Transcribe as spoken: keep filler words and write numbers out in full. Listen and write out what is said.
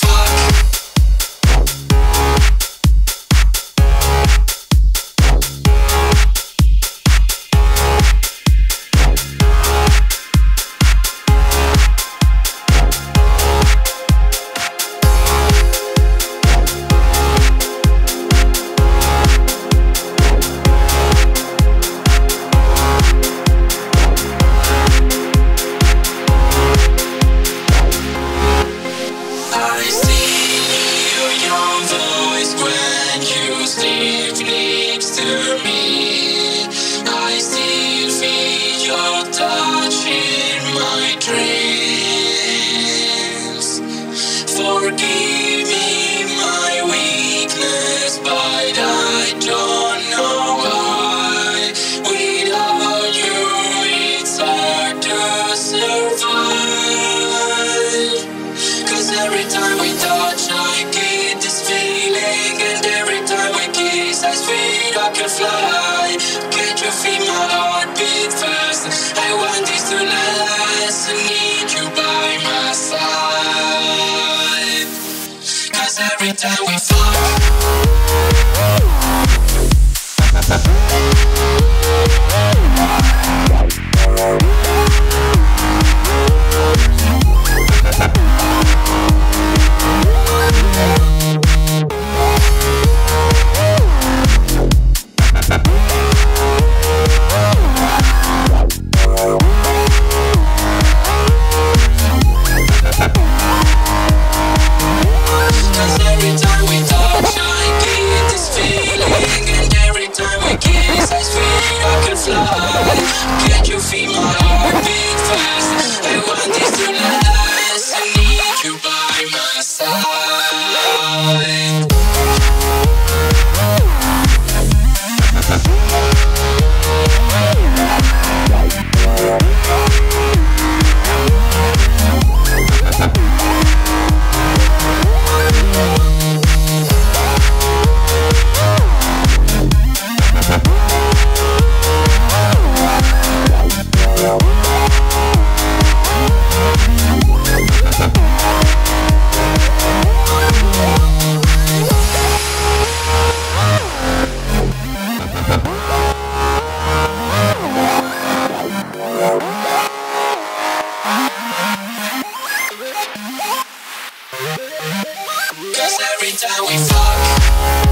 'Cause every time we fuck